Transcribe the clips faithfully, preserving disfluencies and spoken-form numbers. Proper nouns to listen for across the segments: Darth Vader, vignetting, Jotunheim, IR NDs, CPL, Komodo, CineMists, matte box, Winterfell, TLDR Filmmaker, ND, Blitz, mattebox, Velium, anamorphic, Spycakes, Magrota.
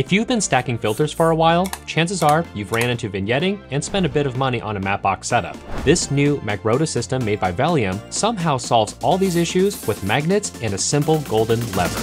If you've been stacking filters for a while, chances are you've ran into vignetting and spent a bit of money on a mattebox setup. This new Magrota system made by Velium somehow solves all these issues with magnets and a simple golden lever.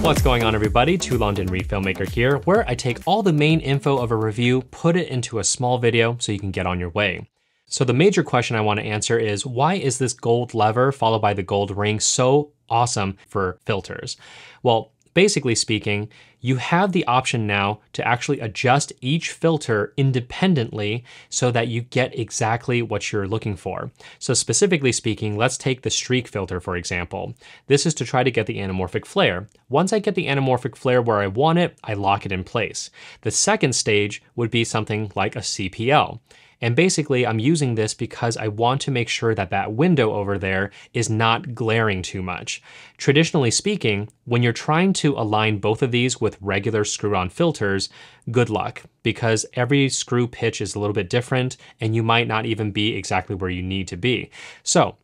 What's going on, everybody? TLDR Filmmaker here, where I take all the main info of a review, put it into a small video so you can get on your way. So the major question I want to answer is, why is this gold lever followed by the gold ring so awesome for filters? Well, basically speaking, you have the option now to actually adjust each filter independently so that you get exactly what you're looking for. So specifically speaking, let's take the streak filter, for example. This is to try to get the anamorphic flare. Once I get the anamorphic flare where I want it, I lock it in place. The second stage would be something like a C P L. And basically I'm using this because I want to make sure that that window over there is not glaring too much. Traditionally speaking, when you're trying to align both of these with regular screw-on filters, good luck, because every screw pitch is a little bit different and you might not even be exactly where you need to be. So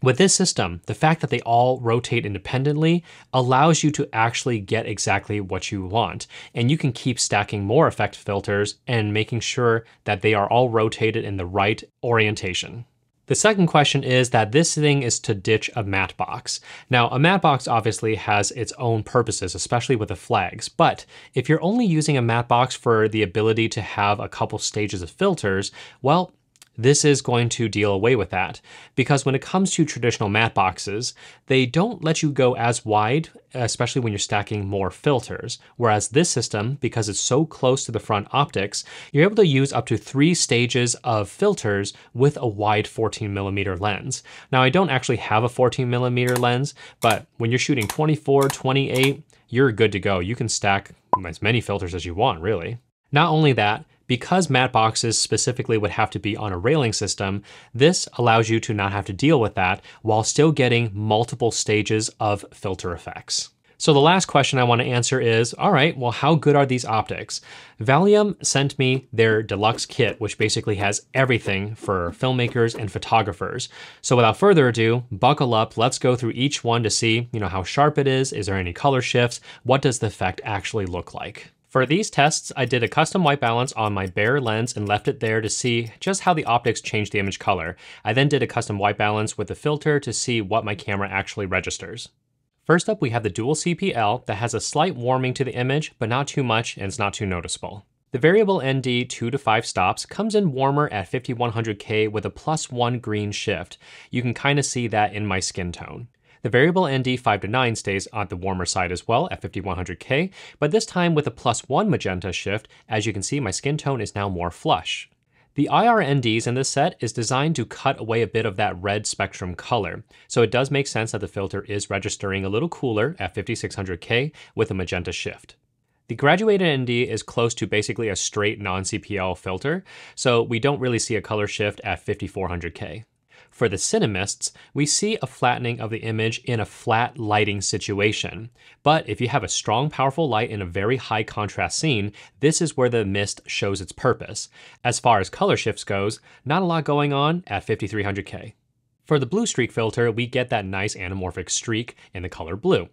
with this system, the fact that they all rotate independently allows you to actually get exactly what you want. And you can keep stacking more effect filters and making sure that they are all rotated in the right orientation. The second question is that this thing is to ditch a matte box. Now, a matte box obviously has its own purposes, especially with the flags, but if you're only using a matte box for the ability to have a couple stages of filters, well, this is going to deal away with that, because when it comes to traditional matte boxes, they don't let you go as wide, especially when you're stacking more filters. Whereas this system, because it's so close to the front optics, you're able to use up to three stages of filters with a wide fourteen millimeter lens. Now, I don't actually have a fourteen millimeter lens, but when you're shooting twenty-four, twenty-eight, you're good to go. You can stack as many filters as you want, really. Not only that, because matte boxes specifically would have to be on a railing system, this allows you to not have to deal with that while still getting multiple stages of filter effects. So the last question I want to answer is, all right, well, how good are these optics? Velium sent me their deluxe kit, which basically has everything for filmmakers and photographers. So without further ado, buckle up, let's go through each one to see, you know, how sharp it is, is there any color shifts, what does the effect actually look like? For these tests, I did a custom white balance on my bare lens and left it there to see just how the optics change the image color. I then did a custom white balance with the filter to see what my camera actually registers. First up, we have the dual C P L that has a slight warming to the image, but not too much, and it's not too noticeable. The variable N D two to five stops comes in warmer at fifty-one hundred K with a plus one green shift. You can kind of see that in my skin tone. The variable N D five to nine stays on the warmer side as well at fifty-one hundred K, but this time with a plus one magenta shift, as you can see, my skin tone is now more flush. The I R N Ds in this set is designed to cut away a bit of that red spectrum color, so it does make sense that the filter is registering a little cooler at fifty-six hundred K with a magenta shift. The graduated N D is close to basically a straight non-C P L filter, so we don't really see a color shift at fifty-four hundred K. For the CineMists, we see a flattening of the image in a flat lighting situation. But if you have a strong, powerful light in a very high contrast scene, this is where the mist shows its purpose. As far as color shifts goes, not a lot going on at fifty-three hundred K. For the blue streak filter, we get that nice anamorphic streak in the color blue.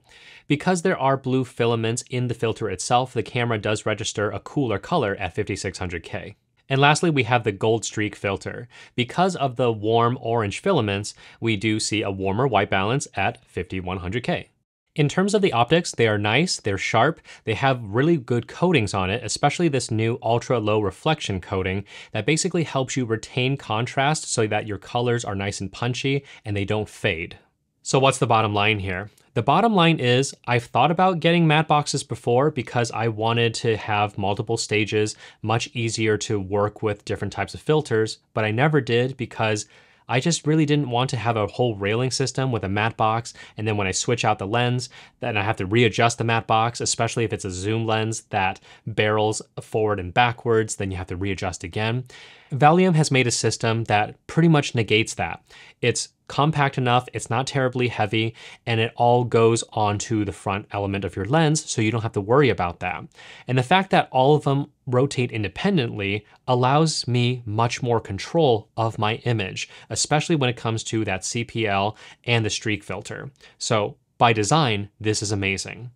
Because there are blue filaments in the filter itself, the camera does register a cooler color at fifty-six hundred K. And lastly, we have the gold streak filter. Because of the warm orange filaments, we do see a warmer white balance at fifty-one hundred K. In terms of the optics, they are nice, they're sharp, they have really good coatings on it, especially this new ultra low reflection coating that basically helps you retain contrast so that your colors are nice and punchy and they don't fade. So what's the bottom line here? The bottom line is, I've thought about getting matte boxes before because I wanted to have multiple stages, much easier to work with different types of filters, but I never did because I just really didn't want to have a whole railing system with a matte box, and then when I switch out the lens, then I have to readjust the matte box, especially if it's a zoom lens that barrels forward and backwards, then you have to readjust again. Velium has made a system that pretty much negates that. It's compact enough, it's not terribly heavy, and it all goes onto the front element of your lens, so you don't have to worry about that. And the fact that all of them rotate independently allows me much more control of my image, especially when it comes to that C P L and the streak filter. So By design, this is amazing.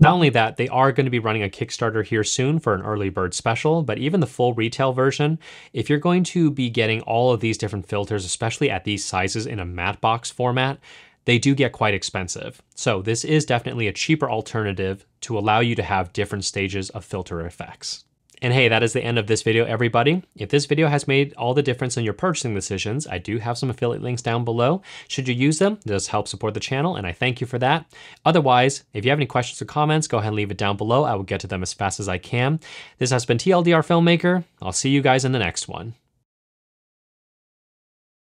Not only that, they are going to be running a Kickstarter here soon for an early bird special, but even the full retail version, if you're going to be getting all of these different filters, especially at these sizes in a mattebox format, they do get quite expensive. So this is definitely a cheaper alternative to allow you to have different stages of filter effects. And hey, that is the end of this video, everybody. If this video has made all the difference in your purchasing decisions, I do have some affiliate links down below. Should you use them, this helps support the channel, and I thank you for that. Otherwise, if you have any questions or comments, go ahead and leave it down below. I will get to them as fast as I can. This has been T L D R Filmmaker. I'll see you guys in the next one.